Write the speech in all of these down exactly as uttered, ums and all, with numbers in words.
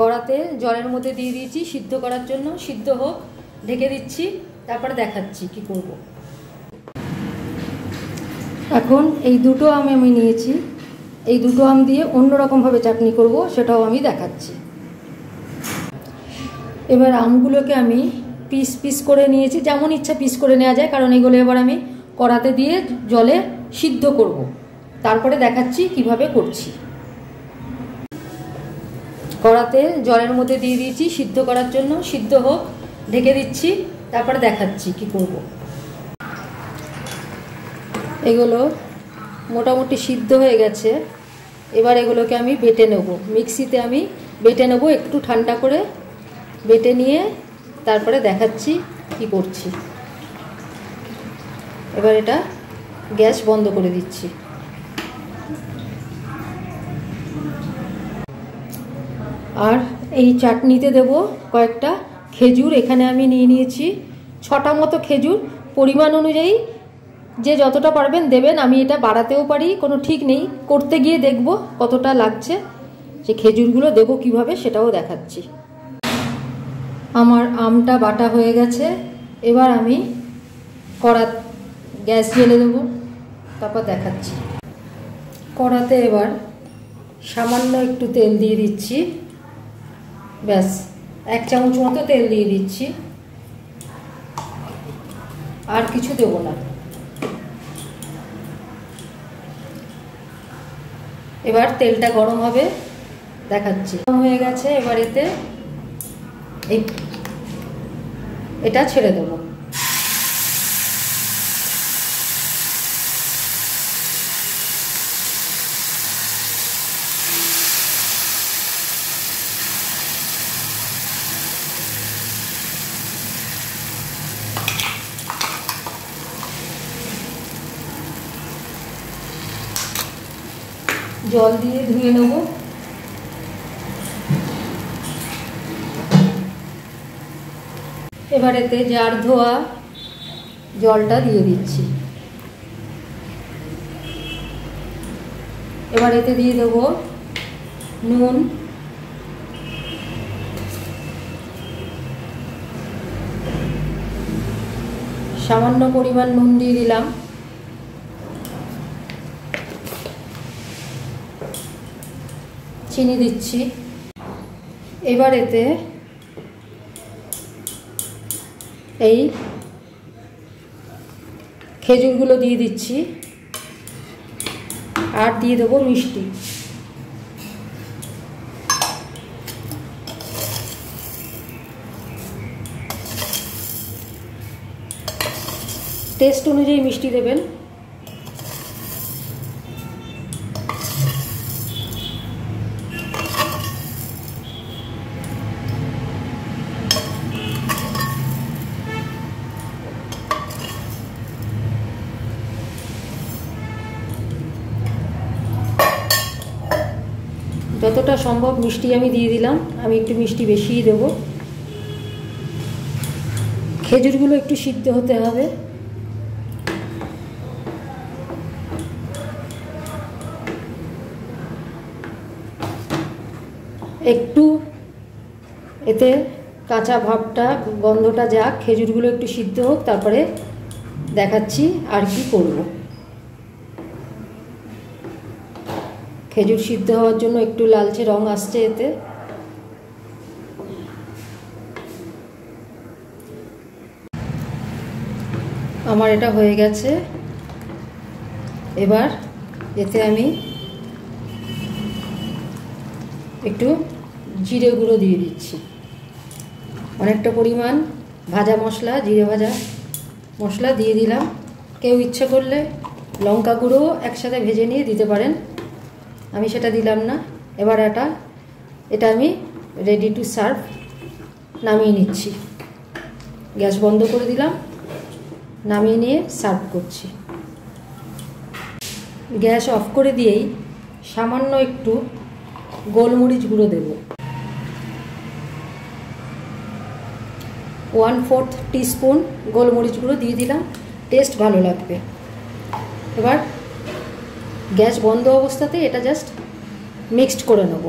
কড়াতে জলের মধ্যে দিয়ে দিয়েছি সিদ্ধ করার জন্য। সিদ্ধ হোক, ঢেকে দিচ্ছি, তারপরে দেখাচ্ছি কি করব। এখন এই দুটো আম আমি নিয়েছি, এই দুটো আম দিয়ে অন্যরকমভাবে চাটনি করব, সেটাও আমি দেখাচ্ছি। এবার আমগুলোকে আমি পিস পিস করে নিয়েছি, যেমন ইচ্ছা পিস করে নেওয়া যায়, কারণ এগুলো এবার আমি কড়াতে দিয়ে জলে সিদ্ধ করব, তারপরে দেখাচ্ছি কিভাবে করছি। কড়াতে জলের মধ্যে দিয়ে দিয়েছি সিদ্ধ করার জন্য। সিদ্ধ হোক, ঢেকে দিচ্ছি, তারপরে দেখাচ্ছি কি করব। এগুলো মোটামুটি সিদ্ধ হয়ে গেছে, এবার এগুলোকে আমি বেটে নেব। মিক্সিতে আমি বেটে নেব, একটু ঠান্ডা করে বেটে নিয়ে তারপরে দেখাচ্ছি কি করছি। এবার এটা গ্যাস বন্ধ করে দিচ্ছি। আর এই চাটনিতে দেব কয়েকটা খেজুর। এখানে আমি নিয়ে নিয়েছি ছটা মতো খেজুর। পরিমাণ অনুযায়ী যে যতটা পারবেন দেবেন, আমি এটা বাড়াতেও পারি, কোনো ঠিক নেই, করতে গিয়ে দেখব কতটা লাগছে। যে খেজুরগুলো দেবো কিভাবে সেটাও দেখাচ্ছি। আমার আমটা বাটা হয়ে গেছে, এবার আমি কড়া গ্যাস জ্বেলে দেবো, তারপর দেখাচ্ছি। কড়াতে এবার সামান্য একটু তেল দিয়ে দিচ্ছি, ব্যাস এক চামচ মতো তেল দিয়ে দিচ্ছি, আর কিছু দেবো না। এবার তেলটা গরম হবে, দেখাচ্ছি। গরম হয়ে গেছে, এবার এতে এটা ছেড়ে দেবো। জল দিয়ে ধুয়ে নেব। এবার এতে জার ধোয়া জলটা দিয়ে দিচ্ছি। এবার এতে দিয়ে দেব নুন, সামান্য পরিমাণ নুন দিয়ে দিলাম। চিনি দিচ্ছি। এবার এতে এই খেজুরগুলো দিয়ে দিচ্ছি, আর দিয়ে দেবো মিষ্টি। টেস্ট অনুযায়ী মিষ্টি দেবেন। যতটা সম্ভব মিষ্টি আমি দিয়ে দিলাম, আমি একটু মিষ্টি বেশিই দেবো। খেজুরগুলো একটু সিদ্ধ হতে হবে। একটু এতে কাঁচা ভাবটা, গন্ধটা যাক, খেজুরগুলো একটু সিদ্ধ হোক, তারপরে দেখাচ্ছি আর কি করবো। খেজুর সিদ্ধ হওয়ার জন্য একটু লালচে রং আসছে এতে। আমার এটা হয়ে গেছে, এবার এতে আমি একটু জিরে গুঁড়ো দিয়ে দিচ্ছি, অনেকটা পরিমাণ। ভাজা মশলা, জিরে ভাজা মশলা দিয়ে দিলাম। কেউ ইচ্ছে করলে লঙ্কা গুঁড়ো একসাথে ভেজে নিয়ে দিতে পারেন, আমি সেটা দিলাম না। এবার এটা এটা আমি রেডি টু সার্ভ নামিয়ে নিচ্ছি। গ্যাস বন্ধ করে দিলাম, নামিয়ে নিয়ে সার্ভ করছি। গ্যাস অফ করে দিয়েই সামান্য একটু গোলমরিচ গুঁড়ো দেব। ওয়ান ফোর্থ টিস্পুন গোলমরিচ গুঁড়ো দিয়ে দিলাম, টেস্ট ভালো লাগবে। এবার গ্যাস বন্ধ অবস্থাতে এটা জাস্ট মিক্সড করে নেব।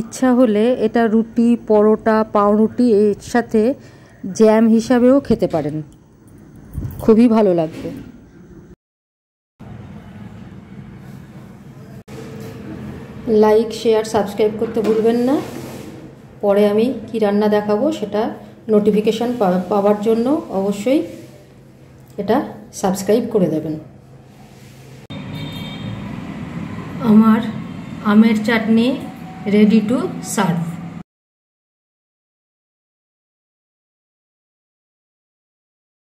ইচ্ছা হলে এটা রুটি পরোটা পাউরুটি এর সাথে জ্যাম হিসাবেও খেতে পারেন, খুবই ভালো লাগবে। লাইক শেয়ার সাবস্ক্রাইব করতে ভুলবেন না। পরে আমি কি রান্না দেখাবো সেটা নোটিফিকেশান পাওয়ার জন্য অবশ্যই এটা সাবস্ক্রাইব করে দেবেন। আমার আমের চাটনি রেডি টু সার্ভ।